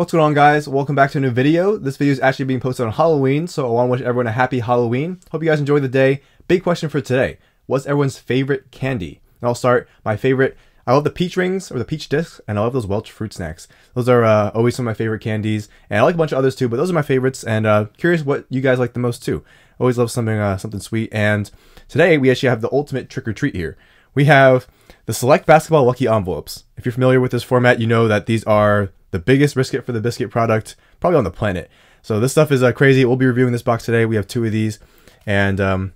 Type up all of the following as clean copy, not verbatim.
What's going on, guys? Welcome back to a new video. This video is actually being posted on Halloween, so I want to wish everyone a happy Halloween. Hope you guys enjoy the day. Big question for today. What's everyone's favorite candy? And I'll start. My favorite, I love the peach rings or the peach discs, and I love those Welch fruit snacks. Those are always some of my favorite candies, and I like a bunch of others too, but those are my favorites, and curious what you guys like the most too. Always love something sweet, and today we actually have the ultimate trick-or-treat here. We have the Select Basketball Lucky Envelopes. If you're familiar with this format, you know that these are the biggest biscuit for the biscuit product probably on the planet. So this stuff is crazy. We'll be reviewing this box today. We have two of these, and here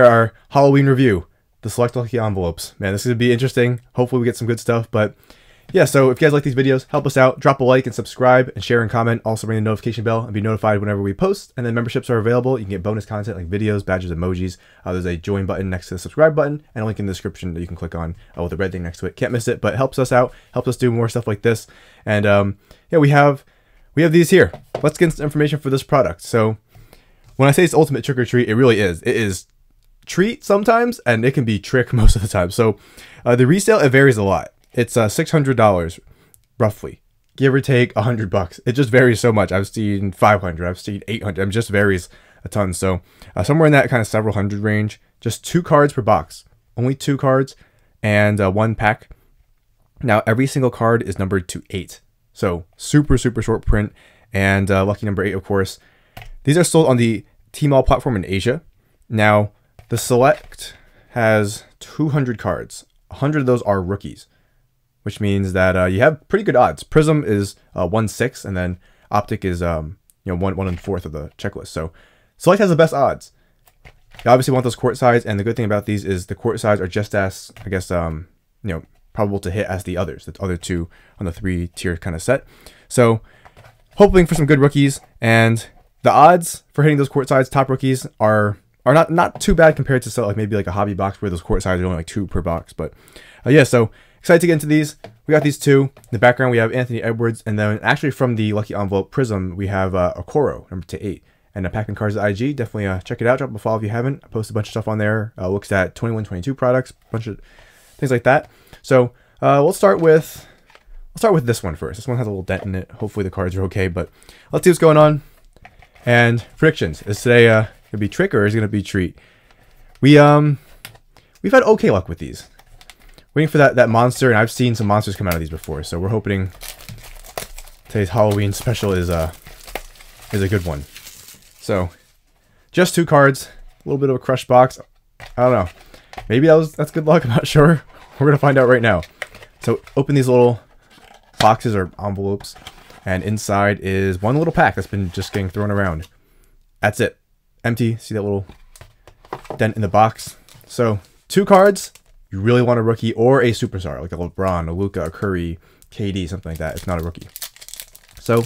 are our Halloween review, the Select Lucky Envelopes. Man, this is going to be interesting. Hopefully we get some good stuff, but yeah, so if you guys like these videos, help us out. Drop a like and subscribe and share and comment. Also ring the notification bell and be notified whenever we post. And then memberships are available. You can get bonus content like videos, badges, emojis. There's a join button next to the subscribe button and a link in the description that you can click on with the red thing next to it. Can't miss it, but it helps us out, helps us do more stuff like this. And yeah, we have these here. Let's get some information for this product. So when I say it's ultimate trick or treat, it really is. It is treat sometimes, and it can be trick most of the time. So the resale, it varies a lot. It's $600, roughly, give or take $100. It just varies so much. I've seen 500. I've seen 800. It just varies a ton. So somewhere in that kind of several hundred range. Just 2 cards per box. Only 2 cards and 1 pack. Now every single card is numbered to 8. So super short print, and lucky number 8, of course. These are sold on the Tmall platform in Asia. Now the Select has 200 cards. 100 of those are rookies, which means that you have pretty good odds. Prism is 1/6, and then Optic is one and fourth of the checklist. So Select has the best odds. You obviously want those Quartz sides, and the good thing about these is the Quartz sides are just as, I guess, probable to hit as the others. The other two on the 3-tier kind of set. So hoping for some good rookies, and the odds for hitting those Quartz sides, top rookies, are not too bad compared to maybe a hobby box where those Quartz sides are only 2 per box. But yeah, so excited to get into these. We got these 2. In the background, we have Anthony Edwards, and then actually from the Lucky Envelope Prism, we have Okoro, number to 8, and Packin' Cards IG. Definitely check it out. Drop a follow if you haven't. I post a bunch of stuff on there. Looks at 21-22 products, a bunch of things like that. So we'll start with this one first. This one has a little dent in it. Hopefully the cards are okay, but let's see what's going on. And predictions. Is today gonna be trick or is it gonna be treat? We've had okay luck with these. Waiting for that monster, and I've seen some monsters come out of these before, so we're hoping today's Halloween special is a good one. So just 2 cards, a little bit of a crush box. I don't know. Maybe that's good luck, I'm not sure. We're gonna find out right now. So open these little boxes or envelopes, and inside is one little pack that's been just getting thrown around. That's it. Empty. See that little dent in the box? So 2 cards. You really want a rookie or a superstar, like a LeBron, a Luka, a Curry, KD, something like that. It's not a rookie. So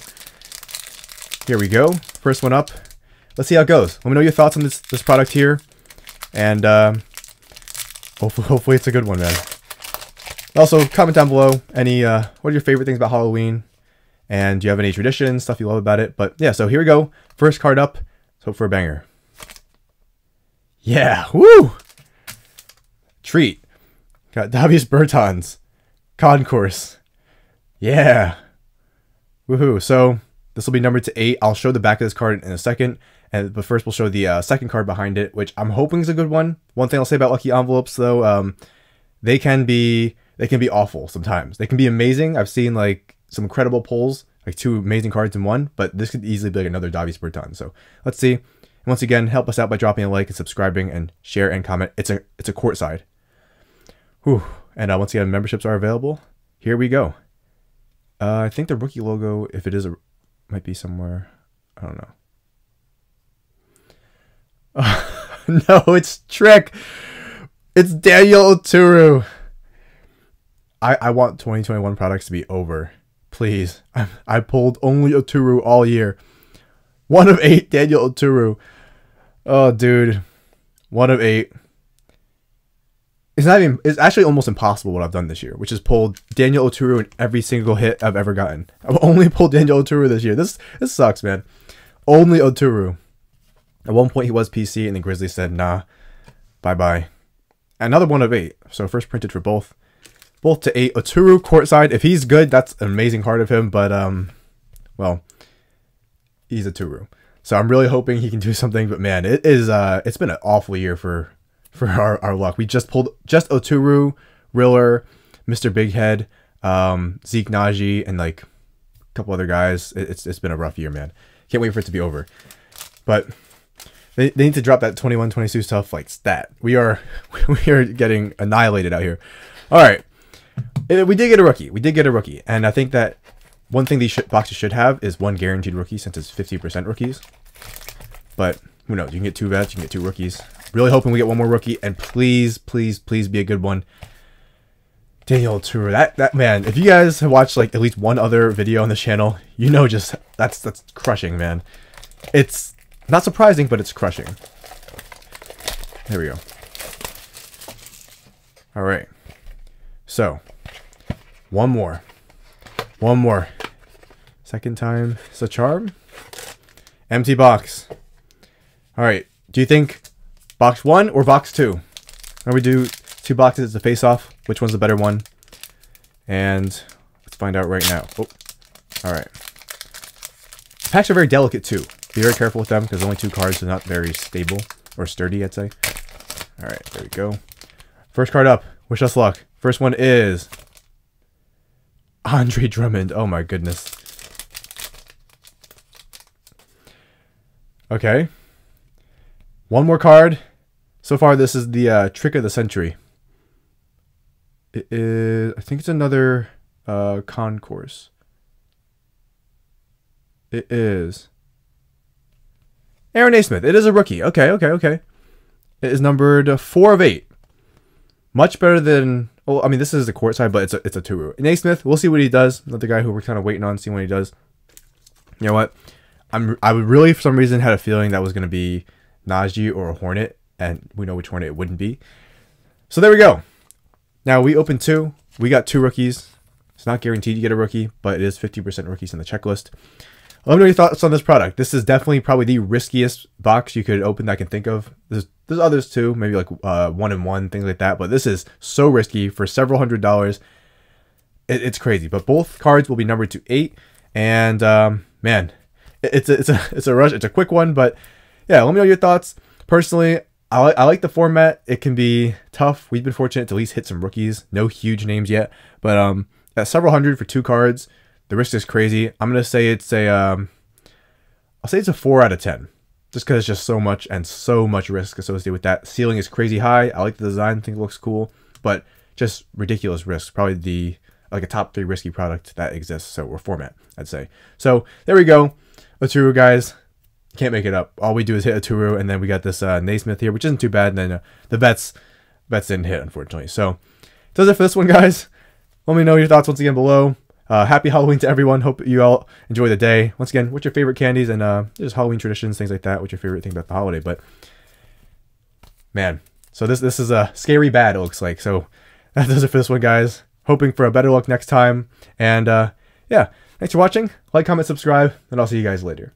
here we go. First one up. Let's see how it goes. Let me know your thoughts on this product here. And hopefully it's a good one, man. Also, comment down below any what are your favorite things about Halloween? And do you have any traditions, stuff you love about it? But yeah, so here we go. First card up. Let's hope for a banger. Yeah, woo! Treat. Got Davies Bertans, Concourse. Yeah. Woohoo. So this will be numbered to 8. I'll show the back of this card in a second, but first we'll show the second card behind it, which I'm hoping is a good one. One thing I'll say about lucky envelopes though, they can be awful sometimes. They can be amazing. I've seen some incredible pulls, 2 amazing cards in one, but this could easily be another Davies Bertans. So let's see. And once again, help us out by dropping a like and subscribing and share and comment. It's a court side. Whew. And once again, memberships are available. Here we go. I think the rookie logo, if it is, might be somewhere. I don't know. No, it's trick. It's Daniel Oturu. I want 2021 products to be over. Please. I pulled only Oturu all year. 1 of 8, Daniel Oturu. Oh, dude. 1 of 8. It's actually almost impossible what I've done this year, which is pulled Daniel Oturu in every single hit I've ever gotten. I've only pulled Daniel Oturu this year. This sucks, man. Only Oturu. At one point he was PC, and the Grizzlies said, nah, bye-bye. Another 1 of 8. So first printed for both. Both to 8. Oturu, courtside. If he's good, that's an amazing card of him, but well, he's Oturu. So I'm really hoping he can do something, but man, it is it's been an awful year for our luck. We just pulled just Oturu, Riller, Mr. Big Head, Zeke Najee, and like a couple other guys. It's been a rough year, man. Can't wait for it to be over. But they need to drop that 21-22 stuff like stat. We are getting annihilated out here. All right. We did get a rookie. We did get a rookie. And I think that one thing these boxes should have is one guaranteed rookie, since it's 50% rookies. But who knows? You can get two vets. You can get two rookies. Really hoping we get one more rookie. And please, please, please be a good one. Daniel Oturu. That man, if you guys have watched like at least one other video on this channel, you know just that's crushing, man. It's not surprising, but it's crushing. There we go. All right. So, one more. One more. Second time is a charm. Empty box. All right. Do you think box one or box two? Now we do two boxes. It's a face-off. Which one's the better one? And let's find out right now. Oh, all right. Packs are very delicate, too. Be very careful with them, because only two cards are not very stable or sturdy, I'd say. All right. There we go. First card up. Wish us luck. First one is Andre Drummond. Oh my goodness. Okay. One more card. So far, this is the trick of the century. It is. I think it's another Concourse. It is Aaron A. Smith. It is a rookie. Okay. Okay. Okay. It is numbered 4 of 8. Much better than. Well, I mean, this is the court side, but it's a two-root. And Naismith, we'll see what he does. Another guy who we're kind of waiting on, seeing what he does. You know what? I really, for some reason, had a feeling that was going to be Najee or a Hornet, and we know which Hornet it wouldn't be. So there we go. Now, we opened 2. We got 2 rookies. It's not guaranteed you get a rookie, but it is 50% rookies in the checklist. Let me know your thoughts on this product. This is definitely probably the riskiest box you could open that I can think of. There's others too, maybe like 1-in-1, things like that. But this is so risky for several $100s. It's crazy. But both cards will be numbered to 8. And man, it's a rush. It's a quick one. But yeah, let me know your thoughts. Personally, I like the format. It can be tough. We've been fortunate to at least hit some rookies. No huge names yet. But at several hundred for 2 cards, the risk is crazy. I'm gonna say it's a I'll say it's a 4 out of 10. Just because it's just so much and so much risk associated with that. Ceiling is crazy high. I like the design. I think it looks cool. But just ridiculous risk. Probably the like a top 3 risky product that exists. So, or format, I'd say. So, there we go. Oturu, guys. Can't make it up. All we do is hit Oturu. And then we got this Naismith here, which isn't too bad. And then the Vets didn't hit, unfortunately. So, that's it for this one, guys. Let me know your thoughts once again below. Happy Halloween to everyone. Hope you all enjoy the day. Once again, what's your favorite candies and just Halloween traditions, things like that. What's your favorite thing about the holiday? But man, so this is a scary bad, it looks like. So that does it for this one, guys. Hoping for a better luck next time. And yeah, thanks for watching. Like, comment, subscribe, and I'll see you guys later.